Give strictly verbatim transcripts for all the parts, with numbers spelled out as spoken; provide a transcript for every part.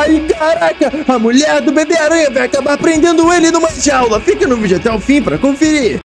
Ai, caraca, a mulher do bebê aranha vai acabar prendendo ele numa jaula. Fica no vídeo até o fim pra conferir.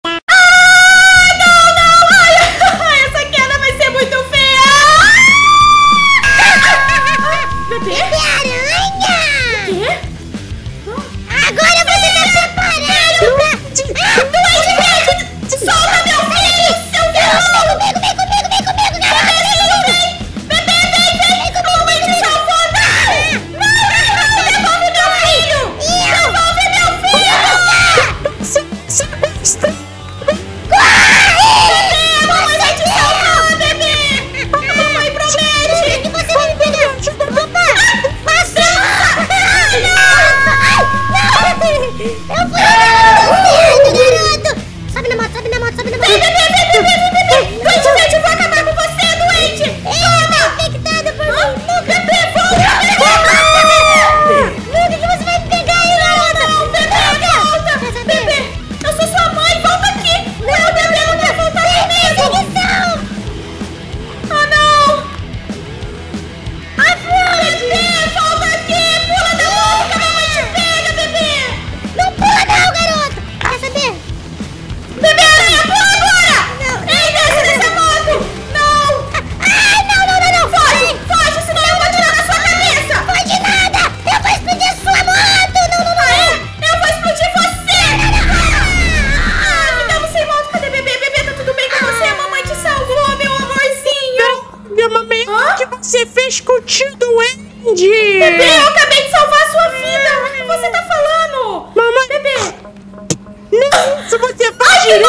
Você fez com o tio do Andy! Bebê, eu acabei de salvar a sua vida! O que você tá falando? Mamãe! Bebê! Não, se você faz direito!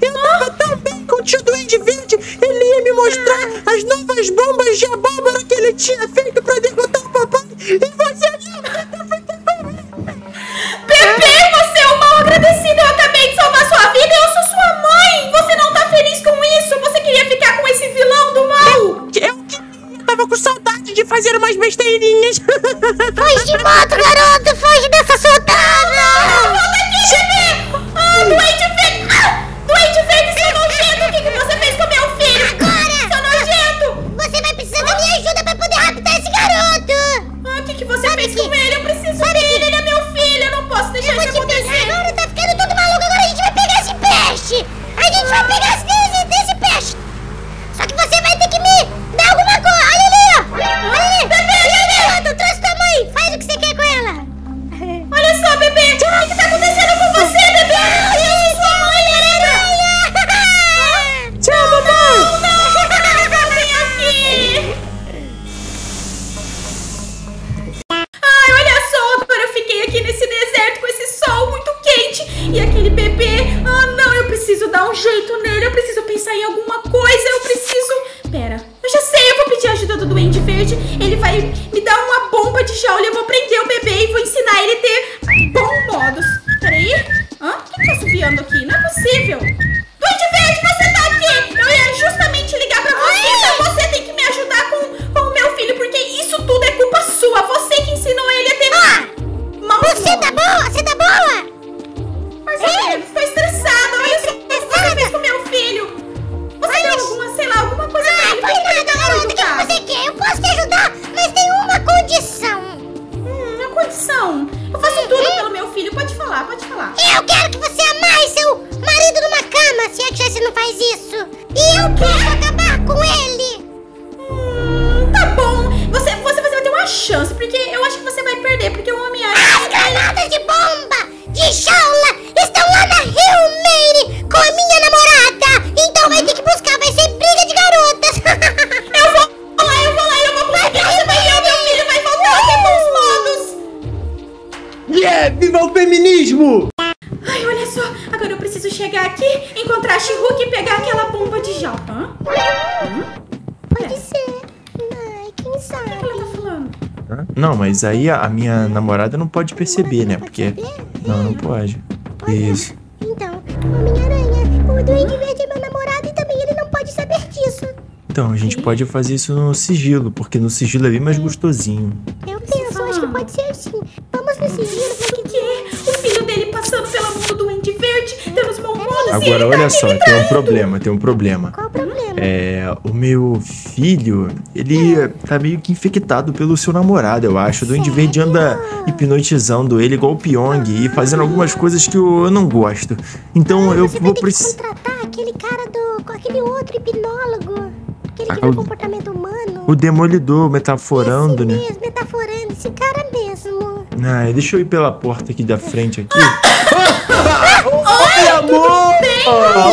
Eu tava tão bem com o tio do Andy Verde! Ele ia me mostrar ah. as novas bombas de abóbora que ele tinha feito pra derrotar o papai! E você não Bebê, você é um mal agradecido! Eu acabei de salvar a sua vida e eu sou sua mãe! Você não tá feliz com isso! Você queria ficar com esse vilão do mal! Eu, eu tava com saudade de fazer umas besteirinhas. Foge de moto, garoto. Foge dessa soldada. Volta aqui, bebê. Ah, doente feio. Ah, doente feio, seu nojento. O que, que você fez com meu filho? Agora. Seu nojento. Você vai precisar ah. da minha ajuda pra poder raptar esse garoto. Ah, o que, que você Sabe fez que... com ele? Eu preciso Sabe dele. Que... Ele é meu filho. Eu não posso deixar isso acontecer. Pegar. Agora tá ficando todo maluco. Agora a gente vai pegar esse peixe. A gente ah. vai pegar esse, esse peixe. Só que você vai ter que me... Dá alguma coisa. Olha ali, ó. Olha ali. Bebê, bebê. Eu trouxe tua mãe. Faz o que você quer com ela. Olha só, bebê. O que tá acontecendo com você, bebê? Eu sou sua mãe, Arana. Tchau, mamãe. Não, não. Vem aqui. Ai, olha só. Agora eu fiquei aqui nesse deserto com esse sol muito quente. E aquele bebê. Ah, não. Eu preciso dar um jeito nele. Eu preciso pensar em alguma coisa. Eu preciso... Pera. Eu já sei, eu vou pedir a ajuda do Duende Verde. Ele vai me dar uma bomba de jaula. Eu vou prender o bebê e vou ensinar ele a ter bons modos. Peraí. Hã? Quem tá subiando aqui? Não é possível. Duende Verde, você tá aqui. Eu ia justamente ligar pra você. Então você tem que me ajudar com, com o meu filho, porque isso tudo é culpa sua. Você que ensinou ele a ter ah, maus você modos. Tá boa? Você tá boa? Mas eu tô estressada. Olha só o que você fez com o meu filho. Você deu alguma, sei lá, alguma coisa ah, pra ele? Foi nada, garoto, o que você quer? Eu posso te ajudar, mas tem uma condição. Hum, uma condição? Eu faço uhum. tudo pelo meu filho, pode falar, pode falar. Eu quero que você amasse seu marido numa cama, se é que você não faz isso. E eu quero acabar com ele. Hum, tá bom. Você, você, você vai ter uma chance, porque eu acho que você vai perder, porque o homem... As granadas de bomba, de jaula, estão lá na Hillmane com a minha namorada. Então vai ter que buscar, vai ser briga de garotas. Eu vou lá, eu vou lá, eu vou buscar. Você vai ver, meu filho vai voltar até bons modos. Yeah, viva o feminismo! Ai, olha só, agora eu preciso chegar aqui, encontrar a She-Hulk e pegar aquela bomba de jaula. Hã? Hã? Pode olha. Ser. Ai, quem sabe? O que ela tá falando? Não, mas aí a minha namorada não pode perceber, né? Porque... Não, não pode. Isso. Então, Homem-Aranha, o Duende Verde é meu namorado e também ele não pode saber disso. Então, a gente pode fazer isso no sigilo, porque no sigilo é bem mais gostosinho. Eu penso, acho que pode ser assim. Vamos no sigilo, porque o filho dele passando pela mão do Duende Verde, temos malmodos. Agora, olha só, tem um problema, tem um problema. Qual o problema? É, o meu filho, ele tá meio que infectado pelo seu namorado, eu acho. O Duende Verde anda hipnotizando ele igual o Pyong e fazendo algumas coisas que eu não gosto. Então eu vou precisar contratar aquele cara do, com aquele outro hipnólogo, aquele que tem comportamento humano. O Demolidor, metaforando, né? Esse mesmo, metaforando, esse cara mesmo. Ah, deixa eu ir pela porta aqui da frente aqui. Oi, amor!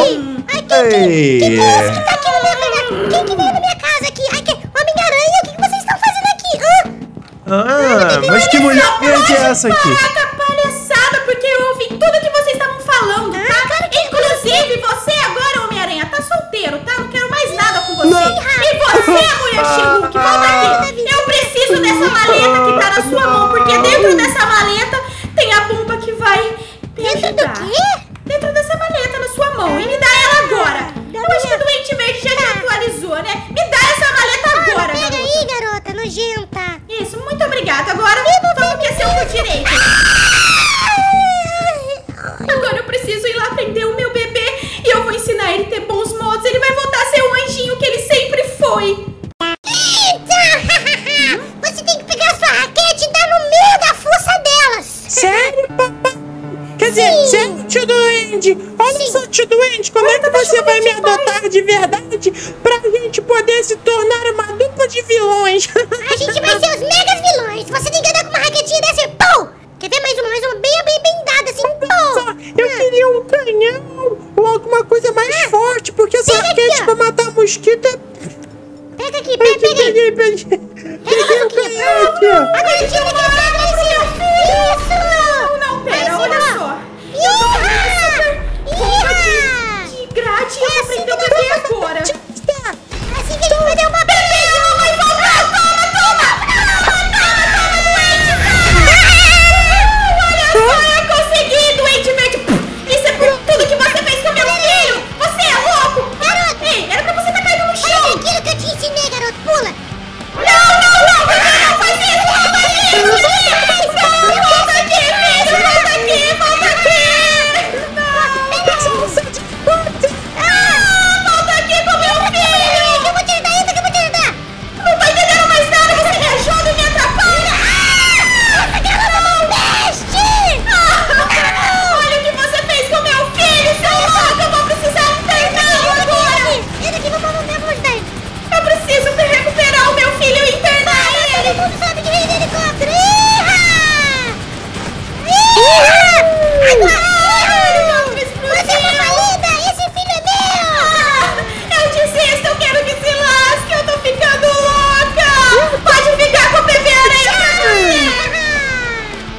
Ei! Que que é isso que tá aqui na minha casa? Quem que veio na minha casa aqui? Ai, que... Homem-Aranha, o que, que vocês estão fazendo aqui? Ah, ah, ah mas que mulher que é essa aqui? Tá palhaçada, porque eu ouvi tudo que vocês estavam falando, ah, tá? Cara, inclusive, você agora, Homem-Aranha, tá solteiro, tá? Não quero mais nada com você. Não. E você, mulher She-Hulk, volta aqui. Eu preciso dessa maleta que tá na sua mão, porque dentro dessa maleta tem a bomba que vai... Dentro do quê? Dentro dessa maleta na sua mão. E me dá ela agora. Dá eu acho que o Duende Verde já te atualizou, né? Me dá essa maleta ah, agora, pega garota. Aí, garota, nojenta. Isso, muito obrigada. Agora vamos que é seu por direito. Agora eu preciso ir lá prender o meu bebê e eu vou ensinar ele a ter bons modos. Ele vai voltar a ser o anjinho que ele sempre foi. Eita! Você tem que pegar sua raquete e dar no meio da força delas. Sério, papai? Quer dizer, sério, tio Duende, olha Sim. só, tio Duende, como Oi, é que você vai me adotar pai. de verdade pra gente poder se tornar uma dupla de vilões? A gente vai ser os mega vilões, você tem